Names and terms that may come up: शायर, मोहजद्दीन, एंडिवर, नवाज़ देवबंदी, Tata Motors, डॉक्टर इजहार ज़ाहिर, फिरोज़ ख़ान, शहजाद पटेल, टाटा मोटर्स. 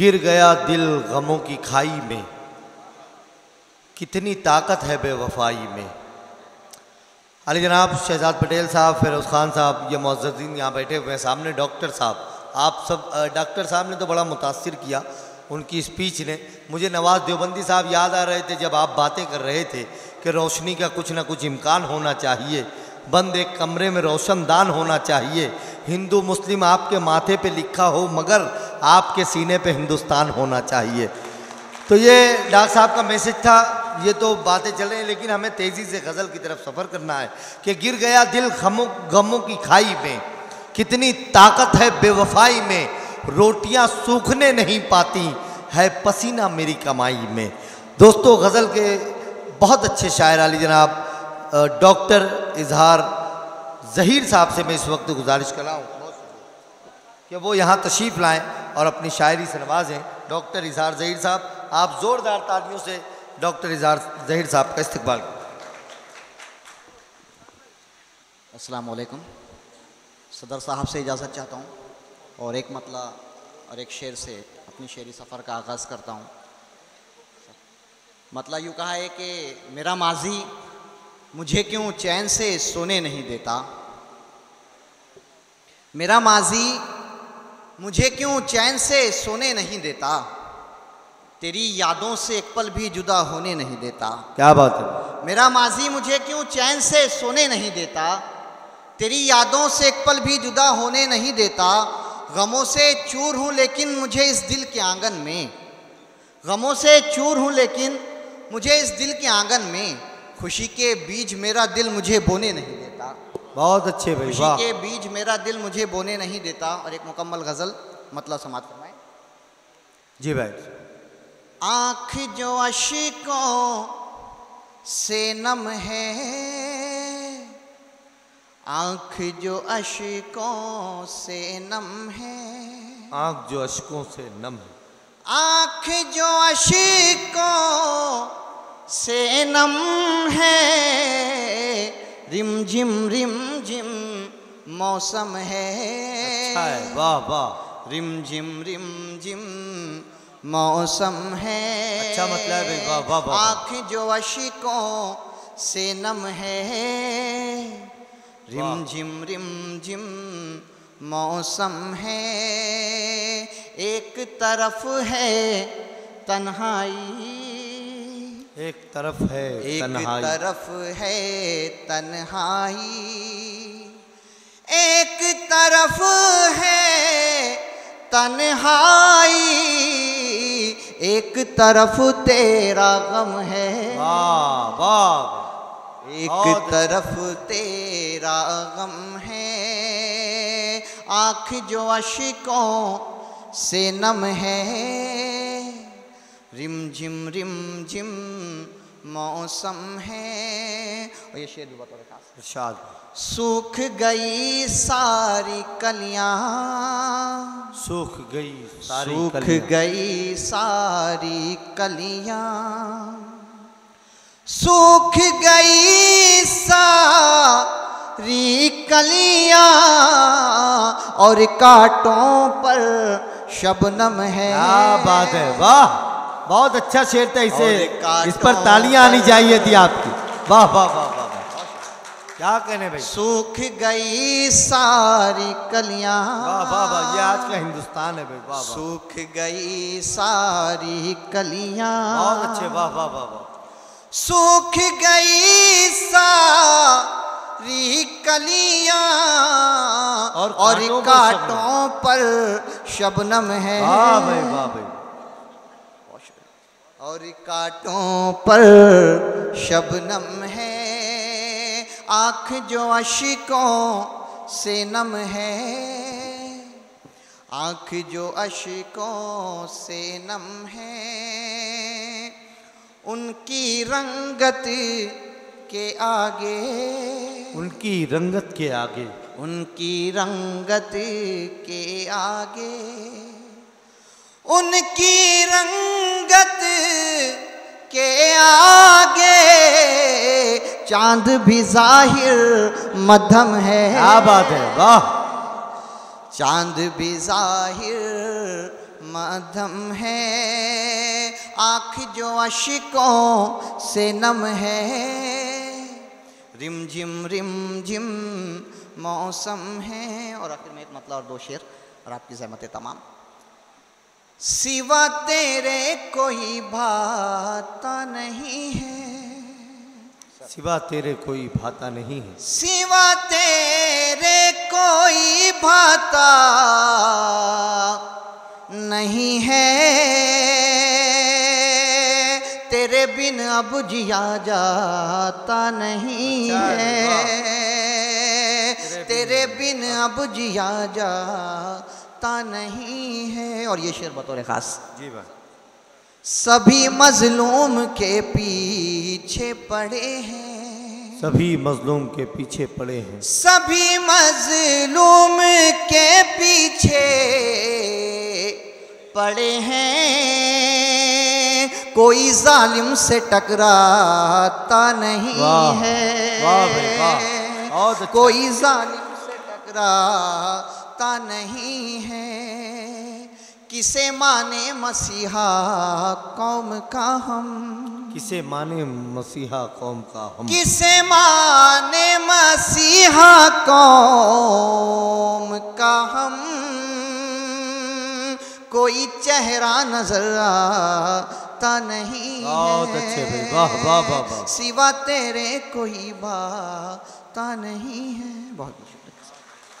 गिर गया दिल गमों की खाई में, कितनी ताकत है बेवफाई में। अली जनाब शहजाद पटेल साहब, फिरोज़ ख़ान साहब, ये मोहजद्दीन यहाँ बैठे हुए हैं, सामने डॉक्टर साहब, आप सब। डॉक्टर साहब ने तो बड़ा मुतासिर किया उनकी स्पीच ने। मुझे नवाज़ देवबंदी साहब याद आ रहे थे जब आप बातें कर रहे थे कि रोशनी का कुछ ना कुछ इम्कान होना चाहिए, बंद एक कमरे में रोशनदान होना चाहिए, हिंदू मुस्लिम आपके माथे पे लिखा हो मगर आपके सीने पे हिंदुस्तान होना चाहिए। तो ये डॉक्टर साहब का मैसेज था। ये तो बातें चल रही हैं लेकिन हमें तेज़ी से गज़ल की तरफ सफ़र करना है कि गिर गया दिल गमों की खाई में, कितनी ताकत है बेवफाई में, रोटियां सूखने नहीं पाती है पसीना मेरी कमाई में। दोस्तों, गज़ल के बहुत अच्छे शायर अली जनाब डॉक्टर इजहार ज़ाहिर साहब से मैं इस वक्त गुजारिश कर रहा हूँ कि वो यहाँ तशरीफ़ लाएँ और अपनी शायरी से नवाजें। डॉक्टर इजहार ज़ाहिर साहब, आप ज़ोरदार तालियों से डॉक्टर इजहार ज़ाहिर साहब का इस्तकबाल करें। अस्सलामु अलैकुम। सदर साहब से इजाज़त चाहता हूँ और एक मतला और एक शेर से अपनी शेरी सफ़र का आगाज़ करता हूँ। मतला यूँ कहा है कि मेरा माजी मुझे क्यों चैन से सोने नहीं देता, मेरा माजी मुझे क्यों चैन से सोने नहीं देता, तेरी यादों से एक पल भी जुदा होने नहीं देता। क्या बात है। मेरा माजी मुझे क्यों चैन से सोने नहीं देता, तेरी यादों से एक पल भी जुदा होने नहीं देता, गमों से चूर हूँ लेकिन मुझे इस दिल के आंगन में, गमों से चूर हूँ लेकिन मुझे इस दिल के आंगन में, खुशी के बीज मेरा दिल मुझे बोने नहीं देता। बहुत अच्छे भाई, खुशी के बीज मेरा दिल मुझे बोने नहीं देता। और एक मुकम्मल गज़ल मतलब समाप्त फरमाएं जी भाई। आँख जो अश्कों से नम है, आँख जो अश्कों से नम है, आँख जो अश्कों से नम है, आँख जो अश्कों से नम है, रिम झिम मौसम है। अच्छा है, वाह वाह। रिम झिम मौसम है। अच्छा मतलब है, वाह वाह। आँख जो अशिकों से नम है, रिम झिम मौसम है। एक तरफ है तन्हाई, एक तरफ है तन्हाई, एक तरफ है तन्हाई, एक तरफ है तन्हाई, एक तरफ तेरा गम है। वाह वाह। एक तरफ तेरा गम है, आँख जो अश्कों से नम है, रिम झिम मौसम है। और ये शेर इरशाद। सूख गई सारी कलियां, सूख गई सारी कलियां, और कांटों पर शबनम है। क्या बात है, वाह। बहुत अच्छा शेर था, इसे इस पर तालियां आनी चाहिए थी आपकी। वाह वाह वाह वाह। क्या कहने भाई। सूख गई सारी कलियां, वाह वाह वाह। ये आज का हिंदुस्तान है भाई, वाह। सूख गई सारी कलियां, बहुत अच्छे, वाह वाह वाह वाह। सूख गई सारी कलियां और कांटों पर शबनम है। वाह भाई, वाह भाई। और कांटों पर शबनम है, आँख जो अश्कों से नम है, आँख जो अश्कों से नम है, उनकी रंगत के आगे, उनकी रंगत के आगे, उनकी रंगत के आगे, उनकी रंगत के आगे, चांद भी ज़ाहिर मध्यम है। क्या बात है, वाह। चांद भी ज़ाहिर माधम है, आँख जो अश्कों से नम है। रिम झिम मौसम है। और आखिर में एक मतलब और दो शेर और आपकी ज़हमत तमाम। सिवा तेरे कोई भाता नहीं है, सिवा तेरे कोई भाता नहीं है, सिवा तेरे कोई भाता नहीं है। तेरे बिन अब जिया जाता नहीं है, तेरे बिन अब जिया जाता नहीं है। और ये शेर बतौर खास जी भाई। सभी मजलूम के पीछे पड़े हैं, सभी मजलूम के पीछे पड़े हैं, सभी मजलूम के पीछे पड़े हैं। कोई जालिम से टकराता नहीं है, कोई जालिम से टकराता नहीं है। किसे माने मसीहा कौम का हम, किसे माने मसीहा कौम का हम, किसे माने मसीहा कौम का हम। कोई चेहरा नजर आता नहीं है, वाह वाह वाह, सिवा तेरे कोई बाता नहीं है। बहुत